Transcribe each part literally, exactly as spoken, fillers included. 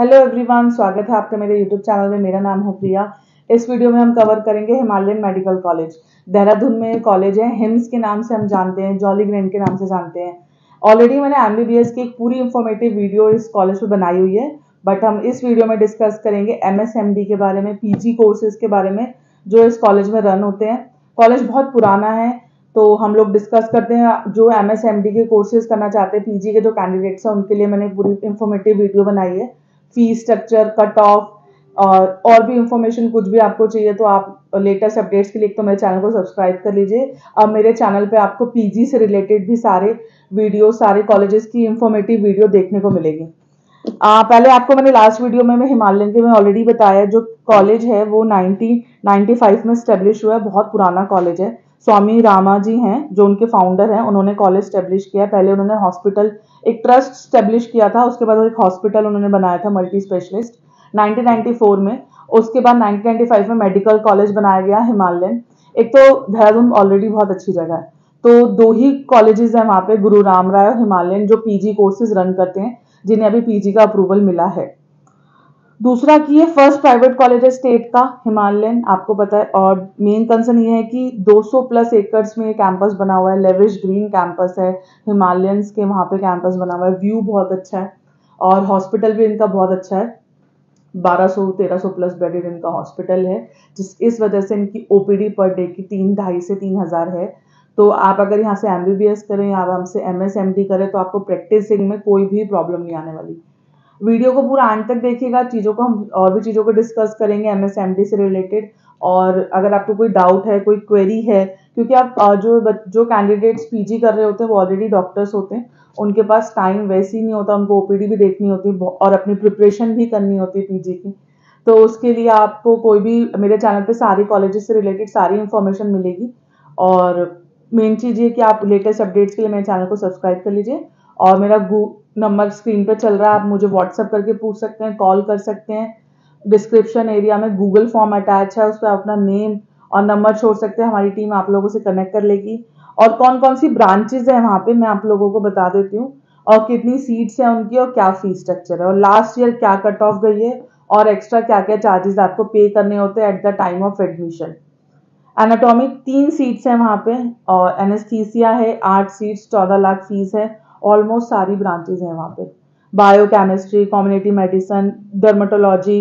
Hello everyone, स्वागत है आपका मेरे यूट्यूब चैनल में। मेरा नाम है प्रिया। इस वीडियो में हम कवर करेंगे हिमालयन मेडिकल कॉलेज। देहरादून में कॉलेज है, हिम्स के नाम से हम जानते हैं, जॉली ग्रैंट के नाम से जानते हैं। ऑलरेडी मैंने एमबीबीएस की एक पूरी इंफॉर्मेटिव वीडियो इस कॉलेज पर बनाई हुई है, बट हम इस वीडियो में डिस्कस करेंगे एमएसएमडी के बारे में, पीजी कोर्सेज के बारे में जो इस कॉलेज में रन होते हैं। कॉलेज बहुत पुराना है, तो हम लोग डिस्कस करते हैं जो एमएसएमडी के कोर्सेज करना चाहते हैं, पीजी के जो कैंडिडेट्स हैं उनके लिए मैंने पूरी इंफॉर्मेटिव वीडियो बनाई है। फी स्ट्रक्चर, कट ऑफ और और भी इंफॉर्मेशन कुछ भी आपको चाहिए तो आप लेटेस्ट अपडेट्स के लिए तो मेरे चैनल को सब्सक्राइब कर लीजिए। अब मेरे चैनल पे आपको पीजी से रिलेटेड भी सारे वीडियो, सारे कॉलेजेस की इंफॉर्मेटिव वीडियो देखने को मिलेगी। आ, पहले आपको मैंने लास्ट वीडियो में मैं हिमालयन के में ऑलरेडी बताया जो कॉलेज है वो नाइनटीन नाइन्टी फाइव में स्टेब्लिश हुआ है। बहुत पुराना कॉलेज है। स्वामी रामा जी हैं जो उनके फाउंडर हैं, उन्होंने कॉलेज स्टेब्लिश किया। पहले उन्होंने हॉस्पिटल, एक ट्रस्ट स्टेब्लिश किया था, उसके बाद एक हॉस्पिटल उन्होंने बनाया था multi specialist nineteen ninety four में। उसके बाद नाइनटीन नाइंटी फाइव में मेडिकल कॉलेज बनाया गया हिमालयन। एक तो देहरादून ऑलरेडी बहुत अच्छी जगह है, तो दो ही कॉलेजेस हैं वहाँ पे, गुरु राम राय और हिमालयन, जो पीजी कोर्सेज रन करते हैं, जिन्हें अभी पीजी का अप्रूवल मिला है। दूसरा कि ये फर्स्ट प्राइवेट कॉलेज है स्टेट का हिमालयन, आपको पता है। और मेन कंसर्न ये है कि दो सौ प्लस एकड़्स में ये कैंपस बना हुआ है। लेविश ग्रीन कैंपस है हिमालयंस के, वहाँ पे कैंपस बना हुआ है। व्यू बहुत अच्छा है और हॉस्पिटल भी इनका बहुत अच्छा है। बारह सौ तेरह सौ प्लस बेडेड इनका हॉस्पिटल है, जिस इस वजह से इनकी ओपीडी पर डे की तीन ढाई से तीन हज़ार है। तो आप अगर यहाँ से एमबीबीएस करें या आप हमसे एमएसएमडी करें तो आपको प्रैक्टिसिंग में कोई भी प्रॉब्लम नहीं आने वाली। वीडियो को पूरा अंत तक देखिएगा, चीज़ों को हम और भी चीज़ों को डिस्कस करेंगे एमएसएमडी से रिलेटेड। और अगर आपको कोई डाउट है, कोई क्वेरी है, क्योंकि आप जो जो कैंडिडेट्स पीजी कर रहे होते हैं वो ऑलरेडी डॉक्टर्स होते हैं, उनके पास टाइम वैसे ही नहीं होता, उनको ओपीडी भी देखनी होती है और अपनी प्रिपरेशन भी करनी होती है पीजी की। तो उसके लिए आपको कोई भी मेरे चैनल पर सारी कॉलेजेस से रिलेटेड सारी इन्फॉर्मेशन मिलेगी। और मेन चीज़ ये कि आप लेटेस्ट अपडेट्स के लिए मेरे चैनल को सब्सक्राइब कर लीजिए। और मेरा गू नंबर स्क्रीन पर चल रहा है, आप मुझे व्हाट्सअप करके पूछ सकते हैं, कॉल कर सकते हैं। डिस्क्रिप्शन एरिया में गूगल फॉर्म अटैच है, उस पर अपना नेम और नंबर छोड़ सकते हैं, हमारी टीम आप लोगों से कनेक्ट कर लेगी। और कौन कौन सी ब्रांचेज हैं वहाँ पे मैं आप लोगों को बता देती हूँ, और कितनी सीट्स हैं उनकी और क्या फी स्ट्रक्चर है और लास्ट ईयर क्या कट ऑफ गई है और एक्स्ट्रा क्या क्या चार्जेस आपको पे करने होते हैं at the time of admission. Anatomy तीन सीट्स हैं वहाँ पे, और एनेस्थीसिया है आठ सीट्स, चौदह लाख फीस है। ऑलमोस्ट सारी ब्रांचेज हैं वहाँ पे। Biochemistry, community medicine, dermatology,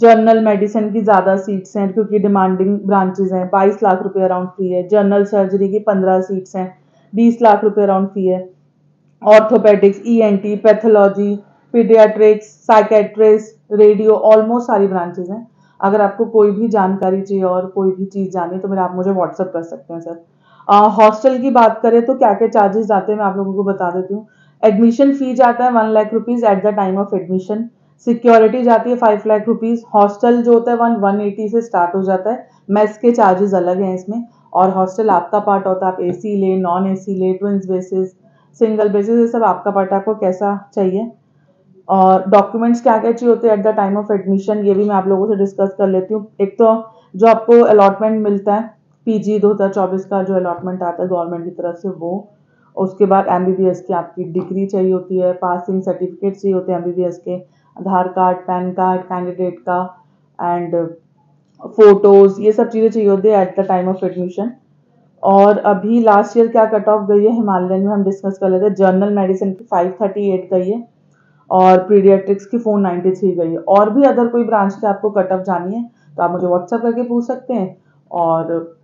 general medicine की ज़्यादा सीट्स हैं क्योंकि डिमांडिंग ब्रांचेज हैं। बाईस लाख रुपए अराउंड फी है। जनरल सर्जरी की पंद्रह सीट्स हैं, बीस लाख रुपए अराउंड फी है। Orthopaedics, ENT, pathology, paediatrics, psychiatrist, radio, almost सारी ब्रांचेज हैं। अगर आपको कोई भी जानकारी चाहिए और कोई भी चीज़ जाननी है तो मेरा आप मुझे व्हाट्सअप कर सकते हैं। सर हॉस्टल uh, की बात करें तो क्या क्या चार्जेस जाते हैं मैं आप लोगों को बता देती हूँ। एडमिशन फी जाता है one lakh rupees at the time of admission. Security जाती है फाइव लाख रुपीज़। हॉस्टल जो होता है वन वन एटी से स्टार्ट हो जाता है। मेस के चार्जेस अलग हैं इसमें, और हॉस्टल आपका पार्ट होता है, आप ए सी ले, नॉन ए सी ले, ट्विंस बेसिस, सिंगल बेसिस, ये सब आपका पार्ट, आपको कैसा चाहिए। और डॉक्यूमेंट्स क्या क्या चाहिए होते हैं at the time of admission, ये भी मैं आप लोगों से डिस्कस कर लेती हूँ। एक तो जो आपको अलॉटमेंट मिलता है पीजी दो हज़ार चौबीस का, जो अलॉटमेंट आता है गवर्नमेंट की तरफ से वो, उसके बाद एमबीबीएस की आपकी डिग्री चाहिए होती है, पासिंग सर्टिफिकेट चाहिए होते हैं एमबीबीएस के, Aadhaar card, PAN card candidate का, एंड फोटोज़, ये सब चीज़ें चाहिए होती है at the time of admission. और अभी लास्ट ईयर क्या कट ऑफ गई है हिमालयन में हम डिस्कस कर लेते हैं। जनरल मेडिसिन की फाइव थर्टी एट गई है और पीडियाट्रिक्स की फोर नाइन्टी थ्री गई है। और भी अदर कोई ब्रांच से आपको कट ऑफ जानी है तो आप मुझे व्हाट्सअप करके पूछ सकते हैं। और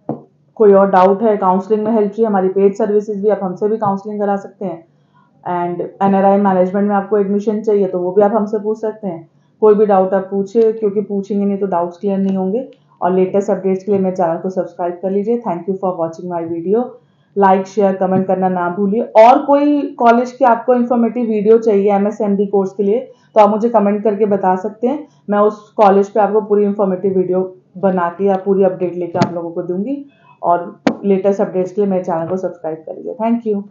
कोई और डाउट है, काउंसलिंग में हेल्प चाहिए, हमारी पेड सर्विसेज भी, आप हमसे भी काउंसलिंग करा सकते हैं। एंड एनआरआई मैनेजमेंट में आपको एडमिशन चाहिए तो वो भी आप हमसे पूछ सकते हैं। कोई भी डाउट आप पूछिए, क्योंकि पूछेंगे नहीं तो डाउट्स क्लियर नहीं होंगे। और लेटेस्ट अपडेट्स के लिए मेरे चैनल को सब्सक्राइब कर लीजिए। Thank you for watching my video. Like, share, comment करना ना भूलिए। और कोई कॉलेज की आपको इन्फॉर्मेटिव वीडियो चाहिए एमएसएमडी कोर्स के लिए तो आप मुझे कमेंट करके बता सकते हैं। मैं उस कॉलेज पर आपको पूरी इन्फॉर्मेटिव वीडियो बना के या पूरी अपडेट लेकर आप लोगों को दूंगी। और लेटेस्ट अपडेट्स के लिए मेरे चैनल को सब्सक्राइब करिए। Thank you.